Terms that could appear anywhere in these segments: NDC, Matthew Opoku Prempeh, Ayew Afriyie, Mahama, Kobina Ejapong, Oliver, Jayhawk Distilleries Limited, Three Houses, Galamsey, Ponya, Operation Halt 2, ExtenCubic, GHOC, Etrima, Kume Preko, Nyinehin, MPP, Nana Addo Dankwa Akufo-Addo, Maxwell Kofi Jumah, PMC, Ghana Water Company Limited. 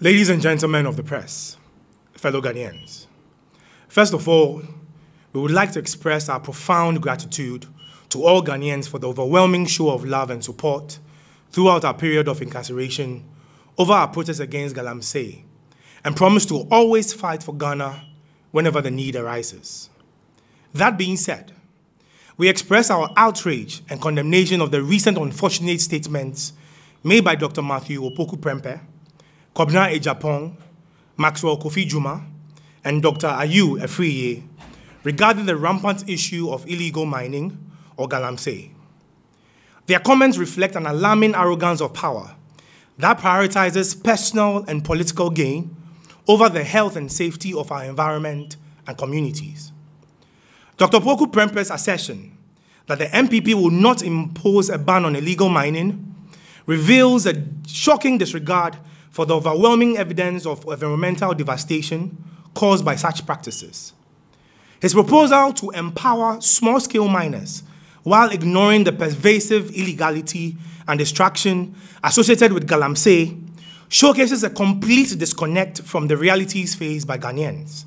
Ladies and gentlemen of the press, fellow Ghanaians, first of all, we would like to express our profound gratitude to all Ghanaians for the overwhelming show of love and support throughout our period of incarceration over our protest against Galamsey, and promise to always fight for Ghana whenever the need arises. That being said, we express our outrage and condemnation of the recent unfortunate statements made by Dr. Matthew Opoku Prempeh, Kobina Ejapong, Maxwell Kofi Jumah, and Dr. Ayew Afriyie regarding the rampant issue of illegal mining, or Galamsey. Their comments reflect an alarming arrogance of power that prioritizes personal and political gain over the health and safety of our environment and communities. Dr. Opoku Prempeh's assertion that the MPP will not impose a ban on illegal mining reveals a shocking disregard for the overwhelming evidence of environmental devastation caused by such practices. His proposal to empower small-scale miners while ignoring the pervasive illegality and distraction associated with Galamsey showcases a complete disconnect from the realities faced by Ghanaians.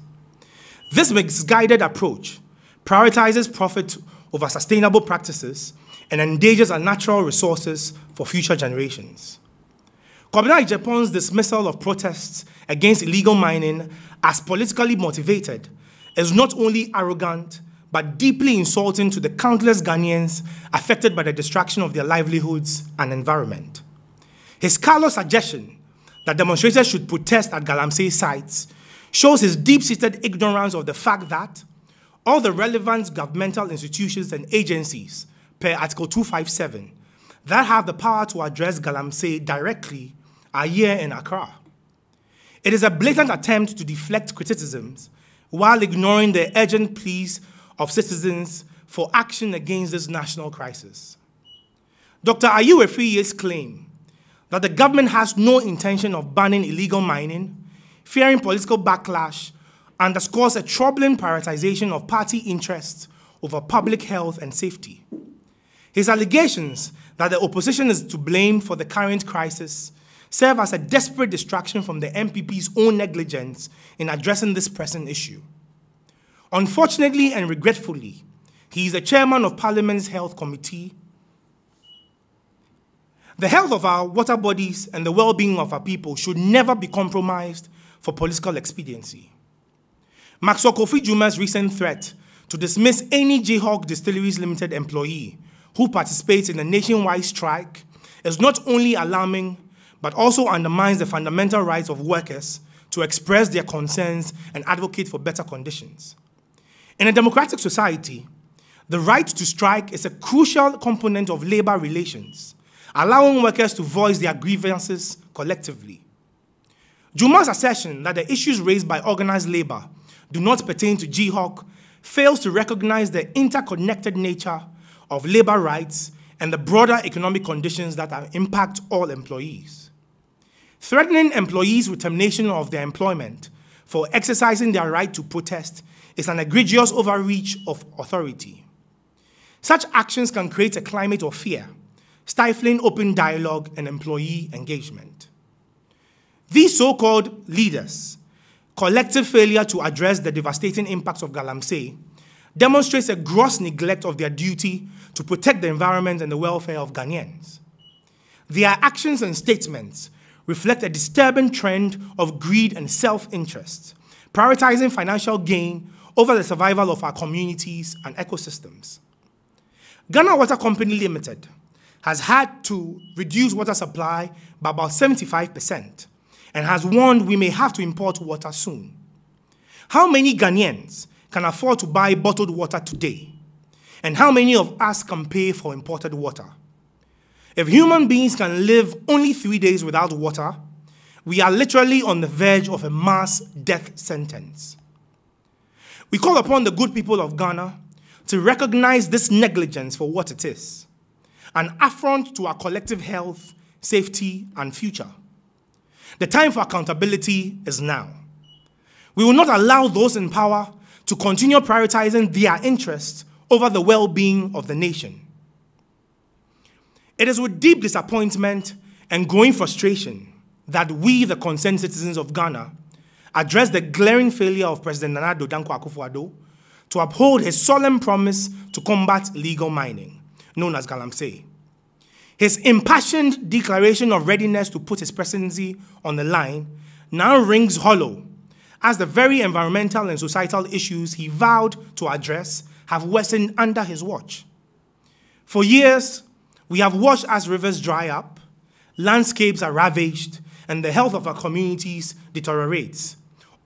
This misguided approach prioritizes profit over sustainable practices and endangers our natural resources for future generations. Kobina Ejapong's dismissal of protests against illegal mining as politically motivated is not only arrogant, but deeply insulting to the countless Ghanaians affected by the destruction of their livelihoods and environment. His callous suggestion that demonstrators should protest at Galamsey sites shows his deep-seated ignorance of the fact that all the relevant governmental institutions and agencies per Article 257 that have the power to address Galamsey directly are here in Accra. It is a blatant attempt to deflect criticisms while ignoring the urgent pleas of citizens for action against this national crisis. Dr. Ayew Afriyie's claim that the government has no intention of banning illegal mining, fearing political backlash, underscores a troubling prioritization of party interests over public health and safety. His allegations that the opposition is to blame for the current crisis serve as a desperate distraction from the MPP's own negligence in addressing this pressing issue. Unfortunately and regretfully, he is the chairman of Parliament's Health Committee. The health of our water bodies and the well-being of our people should never be compromised for political expediency. Maxwell Kofi Jumah's recent threat to dismiss any Jayhawk Distilleries Limited employee who participates in a nationwide strike is not only alarming, but also undermines the fundamental rights of workers to express their concerns and advocate for better conditions. In a democratic society, the right to strike is a crucial component of labor relations, allowing workers to voice their grievances collectively. Jumah's assertion that the issues raised by organized labor do not pertain to GHOC fails to recognize the interconnected nature of labor rights and the broader economic conditions that impact all employees. Threatening employees with termination of their employment for exercising their right to protest is an egregious overreach of authority. Such actions can create a climate of fear, stifling open dialogue and employee engagement. These so-called leaders' collective failure to address the devastating impacts of Galamsey demonstrates a gross neglect of their duty to protect the environment and the welfare of Ghanaians. Their actions and statements reflect a disturbing trend of greed and self-interest, prioritizing financial gain over the survival of our communities and ecosystems. Ghana Water Company Limited has had to reduce water supply by about 75% and has warned we may have to import water soon. How many Ghanaians can afford to buy bottled water today? And how many of us can pay for imported water? If human beings can live only 3 days without water, we are literally on the verge of a mass death sentence. We call upon the good people of Ghana to recognize this negligence for what it is, an affront to our collective health, safety, and future. The time for accountability is now. We will not allow those in power to continue prioritizing their interests over the well-being of the nation. It is with deep disappointment and growing frustration that we, the concerned citizens of Ghana, address the glaring failure of President Nana Addo Dankwa Akufo-Addo to uphold his solemn promise to combat illegal mining, known as Galamsey. His impassioned declaration of readiness to put his presidency on the line now rings hollow, as the very environmental and societal issues he vowed to address have worsened under his watch. For years, we have watched as rivers dry up, landscapes are ravaged, and the health of our communities deteriorates,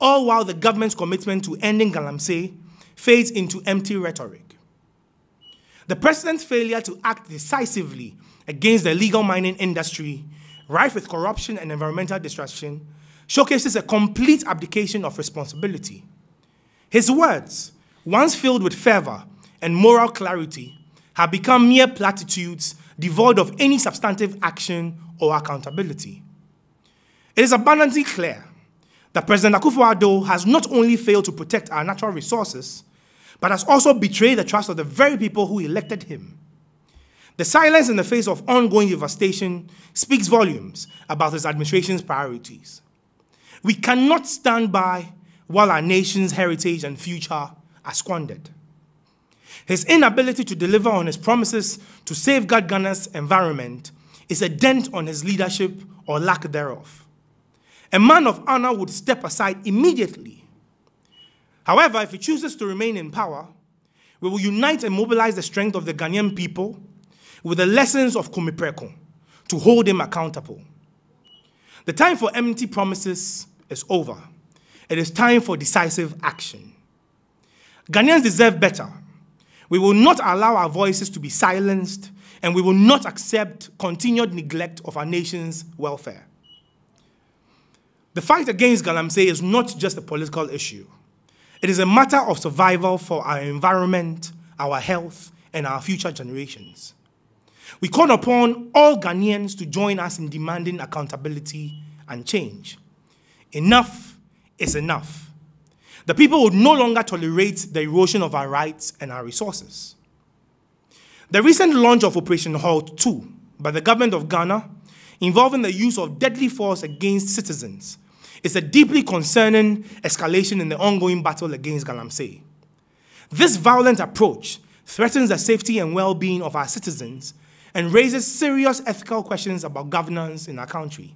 all while the government's commitment to ending Galamsey fades into empty rhetoric. The president's failure to act decisively against the illegal mining industry, rife with corruption and environmental destruction, showcases a complete abdication of responsibility. His words, once filled with fervor and moral clarity, have become mere platitudes devoid of any substantive action or accountability. It is abundantly clear that President Akufo-Addo has not only failed to protect our natural resources, but has also betrayed the trust of the very people who elected him. The silence in the face of ongoing devastation speaks volumes about his administration's priorities. We cannot stand by while our nation's heritage and future are squandered. His inability to deliver on his promises to safeguard Ghana's environment is a dent on his leadership or lack thereof. A man of honor would step aside immediately. However, if he chooses to remain in power, we will unite and mobilize the strength of the Ghanaian people with the lessons of Kume Preko to hold him accountable. The time for empty promises is over. It is time for decisive action. Ghanaians deserve better. We will not allow our voices to be silenced, and we will not accept continued neglect of our nation's welfare. The fight against Galamsey is not just a political issue. It is a matter of survival for our environment, our health, and our future generations. We call upon all Ghanaians to join us in demanding accountability and change. Enough is enough. The people would no longer tolerate the erosion of our rights and our resources. The recent launch of Operation Halt 2 by the government of Ghana, involving the use of deadly force against citizens, is a deeply concerning escalation in the ongoing battle against Galamsey. This violent approach threatens the safety and well-being of our citizens and raises serious ethical questions about governance in our country.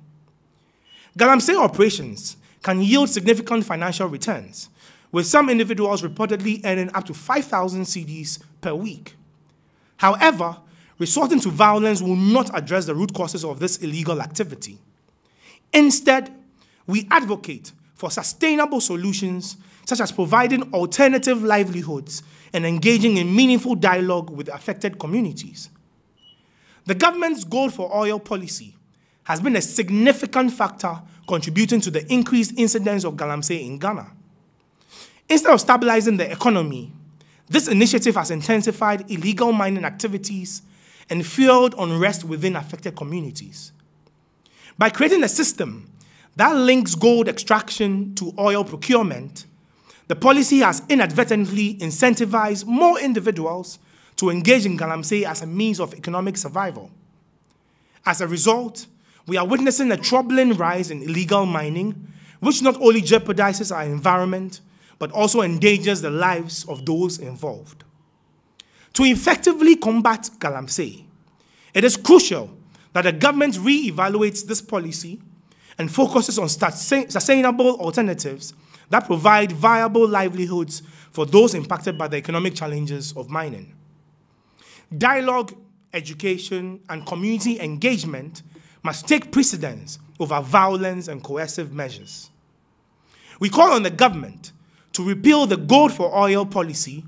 Galamsey operations can yield significant financial returns, with some individuals reportedly earning up to 5,000 cedis per week. However, resorting to violence will not address the root causes of this illegal activity. Instead, we advocate for sustainable solutions, such as providing alternative livelihoods and engaging in meaningful dialogue with affected communities. The government's gold for oil policy has been a significant factor contributing to the increased incidence of Galamsey in Ghana. Instead of stabilizing the economy, this initiative has intensified illegal mining activities and fueled unrest within affected communities. By creating a system that links gold extraction to oil procurement, the policy has inadvertently incentivized more individuals to engage in Galamsey as a means of economic survival. As a result, we are witnessing a troubling rise in illegal mining, which not only jeopardizes our environment, but also endangers the lives of those involved. To effectively combat Galamsey, it is crucial that the government re-evaluates this policy and focuses on sustainable alternatives that provide viable livelihoods for those impacted by the economic challenges of mining. Dialogue, education, and community engagement must take precedence over violence and coercive measures. We call on the government to repeal the gold for oil policy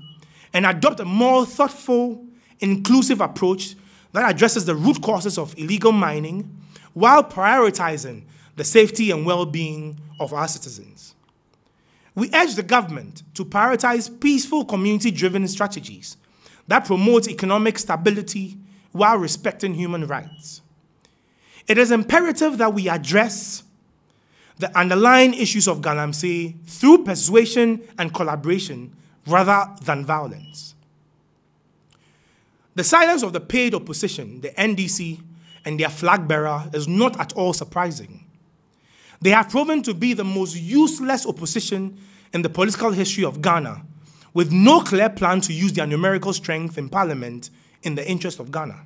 and adopt a more thoughtful, inclusive approach that addresses the root causes of illegal mining while prioritizing the safety and well-being of our citizens. We urge the government to prioritize peaceful, community-driven strategies that promote economic stability while respecting human rights. It is imperative that we address the underlying issues of Galamsey through persuasion and collaboration rather than violence. The silence of the paid opposition, the NDC, and their flag bearer is not at all surprising. They have proven to be the most useless opposition in the political history of Ghana, with no clear plan to use their numerical strength in parliament in the interest of Ghana.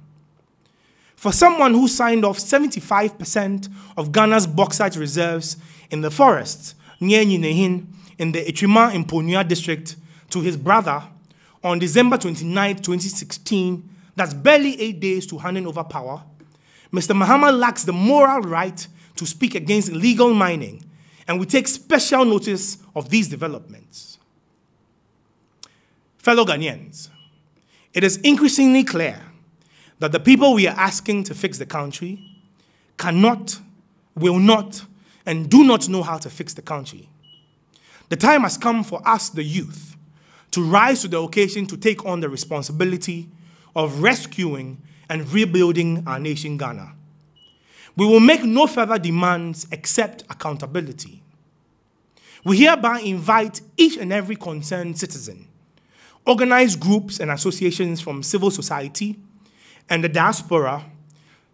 For someone who signed off 75% of Ghana's bauxite reserves in the forests near Nyinehin in the Etrima in Ponya district to his brother on December 29, 2016, that's barely 8 days to handing over power, Mr. Mahama lacks the moral right to speak against illegal mining, and we take special notice of these developments. Fellow Ghanaians, it is increasingly clear that the people we are asking to fix the country cannot, will not, and do not know how to fix the country. The time has come for us, the youth, to rise to the occasion to take on the responsibility of rescuing and rebuilding our nation, Ghana. We will make no further demands except accountability. We hereby invite each and every concerned citizen, organized groups and associations from civil society and the diaspora,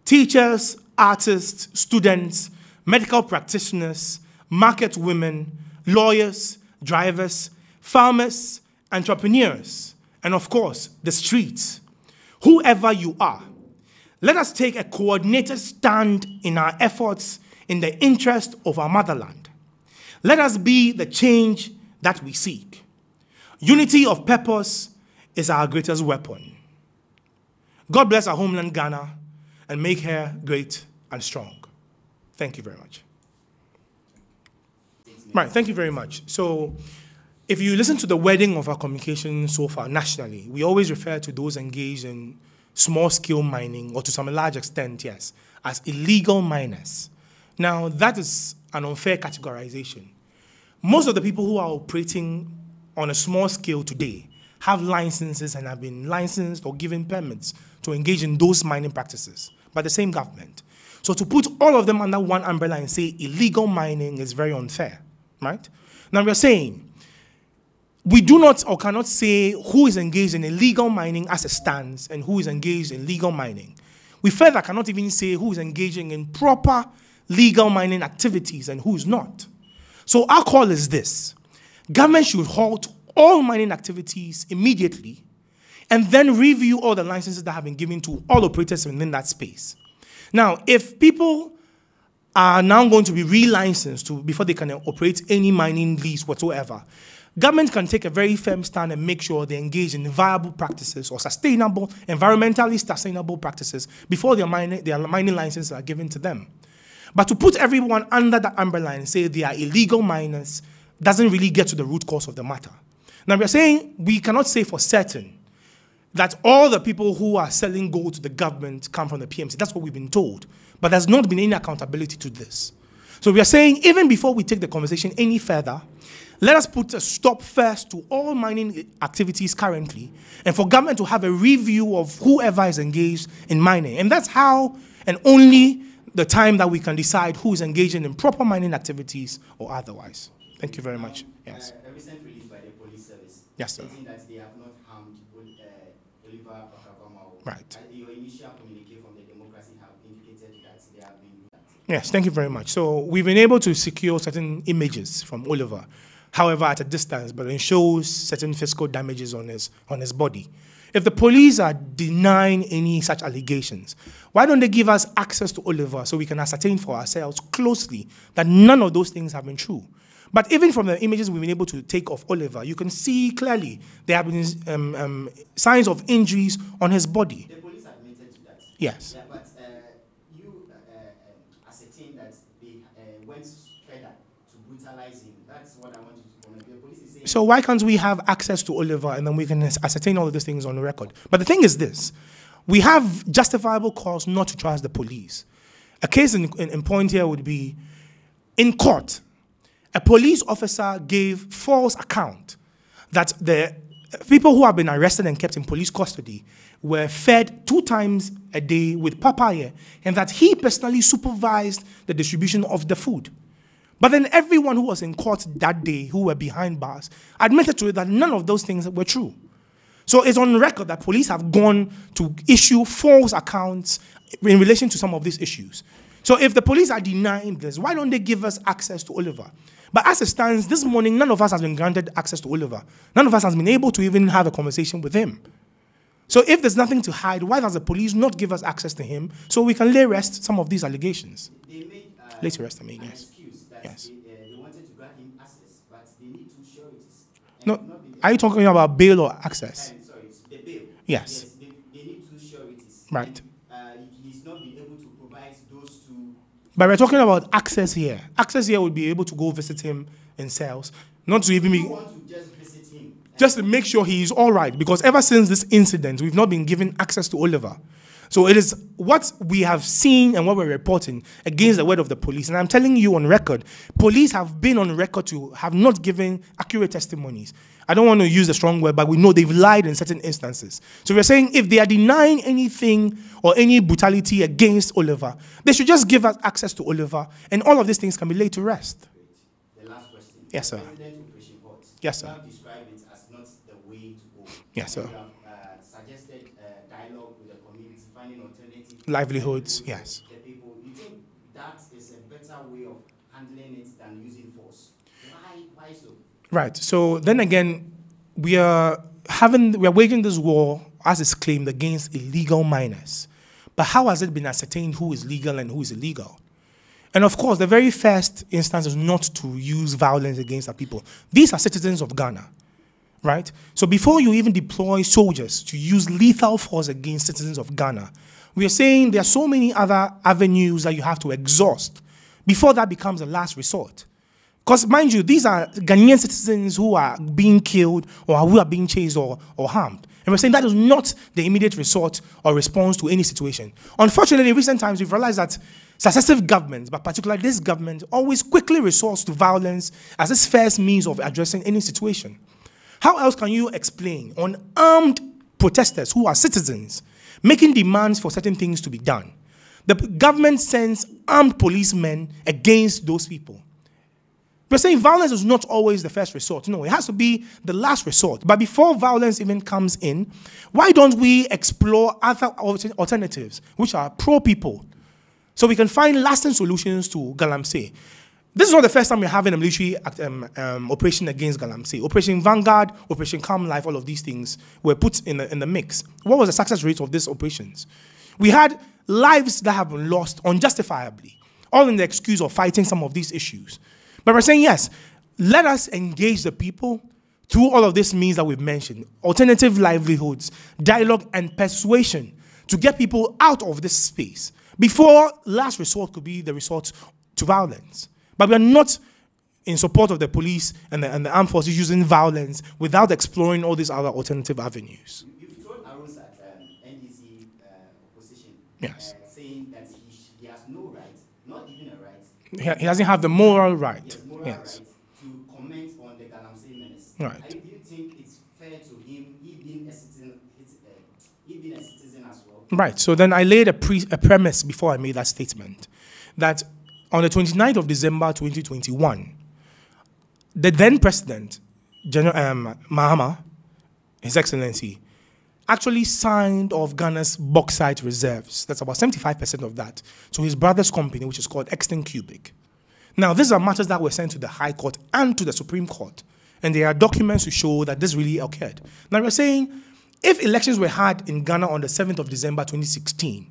teachers, artists, students, medical practitioners, market women, lawyers, drivers, farmers, entrepreneurs, and of course, the streets. Whoever you are, let us take a coordinated stand in our efforts in the interest of our motherland. Let us be the change that we seek. Unity of purpose is our greatest weapon. God bless our homeland, Ghana, and make her great and strong. Thank you very much. Right, thank you very much. So, if you listen to the wording of our communication so far nationally, we always refer to those engaged in small-scale mining, or to some large extent, yes, as illegal miners. Now, that is an unfair categorization. Most of the people who are operating on a small scale today have licenses and have been licensed or given permits to engage in those mining practices by the same government. So to put all of them under one umbrella and say illegal mining is very unfair, right? Now, we are saying, we do not or cannot say who is engaged in illegal mining as it stands and who is engaged in legal mining. We further cannot even say who is engaging in proper legal mining activities and who is not. So our call is this. Government should halt all mining activities immediately and then review all the licenses that have been given to all operators within that space. Now, if people are now going to be re-licensed before they can operate any mining lease whatsoever, government can take a very firm stand and make sure they engage in viable practices or sustainable, environmentally sustainable practices before their mining licenses are given to them. But to put everyone under the umbrella and say they are illegal miners doesn't really get to the root cause of the matter. Now, we are saying we cannot say for certain that all the people who are selling gold to the government come from the PMC. That's what we've been told. But there's not been any accountability to this. So we are saying even before we take the conversation any further, let us put a stop first to all mining activities currently and for government to have a review of whoever is engaged in mining. And that's how and only the time that we can decide who is engaging in proper mining activities or otherwise. Thank you very much. Yes. A recent release by the police service. Yes, sir. Stating that they have not harmed Oliver Okabamao. Right. Your initial communique from the Democracy have indicated that they have been that. Yes, thank you very much. So we've been able to secure certain images from Oliver. However, at a distance, but it shows certain physical damages on his body. If the police are denying any such allegations, why don't they give us access to Oliver so we can ascertain for ourselves closely that none of those things have been true? But even from the images we've been able to take of Oliver, you can see clearly there have been signs of injuries on his body. The police admitted to that. Yes. Yeah, but you ascertain that they went further to brutalize him. That's what I want you to comment. The police is saying, so why can't we have access to Oliver and then we can ascertain all of these things on the record? But the thing is this. We have justifiable cause not to trust the police. A case in point here would be in court. A police officer gave false account that the people who have been arrested and kept in police custody were fed 2 times a day with papaya and that he personally supervised the distribution of the food. But then everyone who was in court that day, who were behind bars, admitted to it that none of those things were true. So it's on record that police have gone to issue false accounts in relation to some of these issues. So if the police are denying this, why don't they give us access to Oliver? But as it stands, this morning, none of us has been granted access to Oliver. None of us has been able to even have a conversation with him. So if there's nothing to hide, why does the police not give us access to him so we can lay rest some of these allegations? They made an excuse that they wanted to grant him access, but they need two sureties. No, are you talking about bail or access? Sorry, it's the bail. Yes. They need two sureties. Right. He's not been able to provide those two. But we're talking about access here. Access here would be able to go visit him in cells. Not to even be... Just to make sure he is all right, because ever since this incident, we've not been given access to Oliver. So it is what we have seen and what we're reporting against the word of the police. And I'm telling you on record, police have been on record to have not given accurate testimonies. I don't want to use a strong word, but we know they've lied in certain instances. So we're saying if they are denying anything or any brutality against Oliver, they should just give us access to Oliver, and all of these things can be laid to rest. The last question. Yes, sir. Yes, sir. Yes, sir. Suggested dialogue with the community, finding alternatives. Livelihoods, yes. The people. You think that is a better way of handling it than using force? Why so? Right. So then again, we are waging this war, as is claimed, against illegal minors. But how has it been ascertained who is legal and who is illegal? And of course, the very first instance is not to use violence against our people. These are citizens of Ghana. Right? So before you even deploy soldiers to use lethal force against citizens of Ghana, we are saying there are so many other avenues that you have to exhaust before that becomes a last resort. Because mind you, these are Ghanaian citizens who are being killed or who are being chased or harmed. And we're saying that is not the immediate resort or response to any situation. Unfortunately, in recent times, we've realized that successive governments, but particularly this government, always quickly resorts to violence as its first means of addressing any situation. How else can you explain unarmed protesters who are citizens making demands for certain things to be done? The government sends armed policemen against those people. We're saying violence is not always the first resort. No, it has to be the last resort. But before violence even comes in, why don't we explore other alternatives, which are pro-people, so we can find lasting solutions to Galamsey? This is not the first time we're having a military operation against Galamsey. Operation Vanguard, Operation Calm Life, all of these things were put in the mix. What was the success rate of these operations? We had lives that have been lost unjustifiably, all in the excuse of fighting some of these issues. But we're saying, yes, let us engage the people through all of these means that we've mentioned, alternative livelihoods, dialogue and persuasion to get people out of this space before last resort could be the resort to violence. But we are not in support of the police and the armed forces using violence without exploring all these other alternative avenues. You've thrown arrows at NDC opposition, yes. Saying that he has no right, not even a right. He doesn't have the moral right. Right to comment on the Galamsey menace. Right. I do think it's fair to him, he being a citizen, as well. Right. So then I laid a premise before I made that statement, that on the 29th of December 2021, the then President, General Mahama, His Excellency, actually signed off Ghana's bauxite reserves. That's about 75% of that to his brother's company, which is called ExtenCubic. Now, these are matters that were sent to the High Court and to the Supreme Court, and there are documents to show that this really occurred. Now, we're saying if elections were had in Ghana on the 7th of December 2016,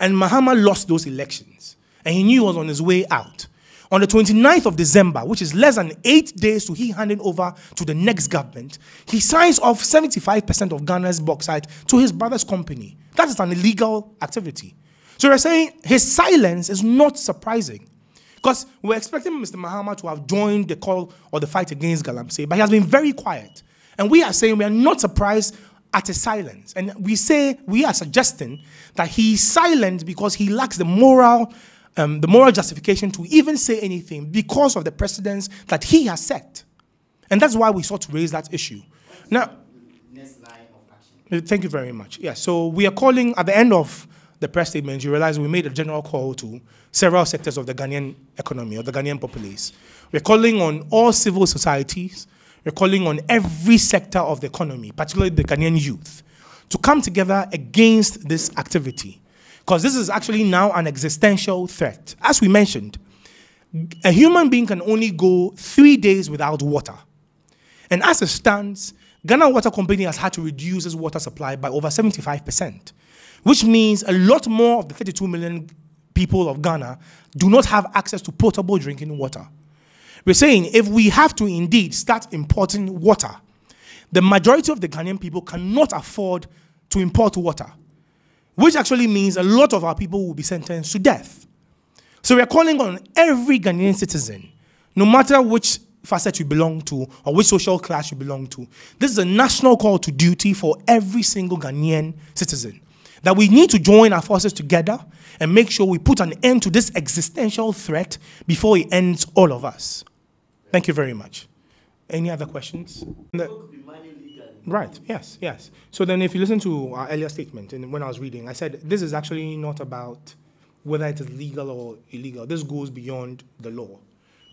and Mahama lost those elections, and he knew he was on his way out, on the 29th of December, which is less than 8 days to he handing over to the next government, he signs off 75% of Ghana's bauxite to his brother's company. That is an illegal activity. So we're saying his silence is not surprising, because we're expecting Mr. Mahama to have joined the call or the fight against Galamsey, but he has been very quiet. And we are saying we are not surprised at his silence. And we are suggesting that he is silent because he lacks the moral justification to even say anything because of the precedents that he has set. And that's why we sought to raise that issue. Now, next line of action. Thank you very much. Yeah, so we are calling, at the end of the press statement, you realize we made a general call to several sectors of the Ghanaian economy, or the Ghanaian populace. We're calling on all civil societies. We're calling on every sector of the economy, particularly the Ghanaian youth, to come together against this activity. because this is actually now an existential threat. As we mentioned, a human being can only go 3 days without water. And as it stands, Ghana Water Company has had to reduce its water supply by over 75%, which means a lot more of the 32 million people of Ghana do not have access to potable drinking water. We're saying if we have to indeed start importing water, the majority of the Ghanaian people cannot afford to import water, which actually means a lot of our people will be sentenced to death. So we're calling on every Ghanaian citizen, no matter which facet you belong to or which social class you belong to. This is a national call to duty for every single Ghanaian citizen, that we need to join our forces together and make sure we put an end to this existential threat before it ends all of us. Thank you very much. Any other questions? Right, yes, yes. So then if you listen to our earlier statement, and when I was reading, I said this is actually not about whether it is legal or illegal. This goes beyond the law.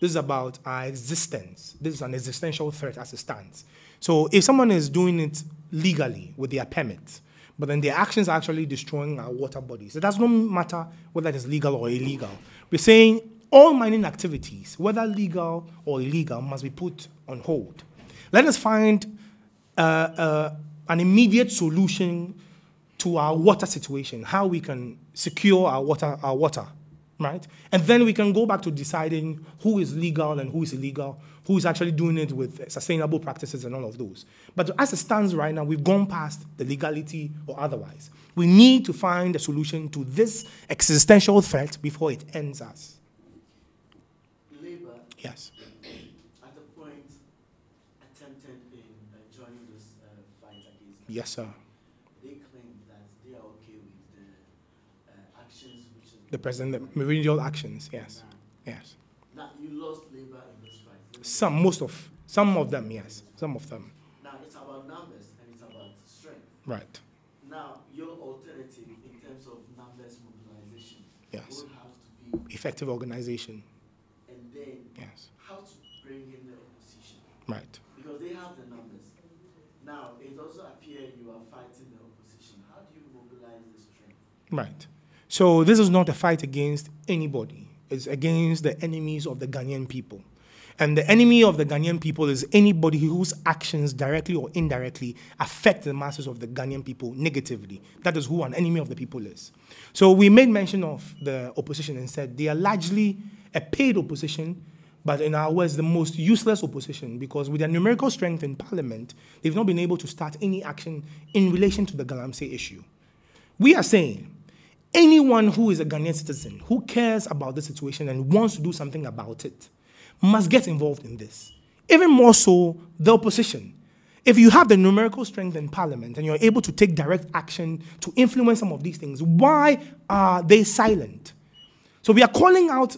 This is about our existence. This is an existential threat as it stands. So if someone is doing it legally with their permit, but then their actions are actually destroying our water bodies, it does not matter whether it is legal or illegal. We're saying all mining activities, whether legal or illegal, must be put on hold. Let us find an immediate solution to our water situation, how we can secure our water, right? And then we can go back to deciding who is legal and who is illegal, who is actually doing it with sustainable practices and all of those. But as it stands right now, we've gone past the legality or otherwise. We need to find a solution to this existential threat before it ends us. Labour, yes, at the point attempted in joining this fight against us. Yes, sir. They claim that they are okay with the actions which is the president, the remedial actions. Yes, now, yes. Now you lost Labour in this fight. Some of them, yes, some of them. Now it's about numbers and it's about strength. Right. Now your alternative in terms of numbers mobilization, yes, will have to be effective organization. Yes. How to bring in the opposition. Right. Because they have the numbers. Now, it also appears you are fighting the opposition. How do you mobilize the strength? Right. So this is not a fight against anybody. It's against the enemies of the Ghanaian people. And the enemy of the Ghanaian people is anybody whose actions directly or indirectly affect the masses of the Ghanaian people negatively. That is who an enemy of the people is. So we made mention of the opposition and said they are largely a paid opposition, but in our words, the most useless opposition, because with their numerical strength in parliament, they've not been able to start any action in relation to the Galamsey issue. We are saying anyone who is a Ghanaian citizen, who cares about the situation and wants to do something about it, must get involved in this. Even more so, the opposition. If you have the numerical strength in parliament and you're able to take direct action to influence some of these things, why are they silent? So we are calling out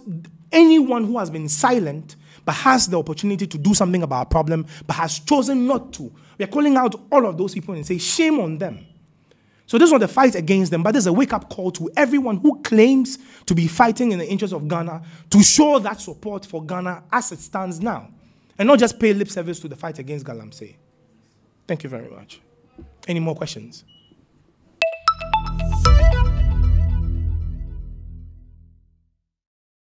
anyone who has been silent but has the opportunity to do something about our problem but has chosen not to. We are calling out all of those people and say, shame on them. So this is not a fight against them, but this is a wake-up call to everyone who claims to be fighting in the interest of Ghana to show that support for Ghana as it stands now, and not just pay lip service to the fight against Galamsey. Thank you very much. Any more questions?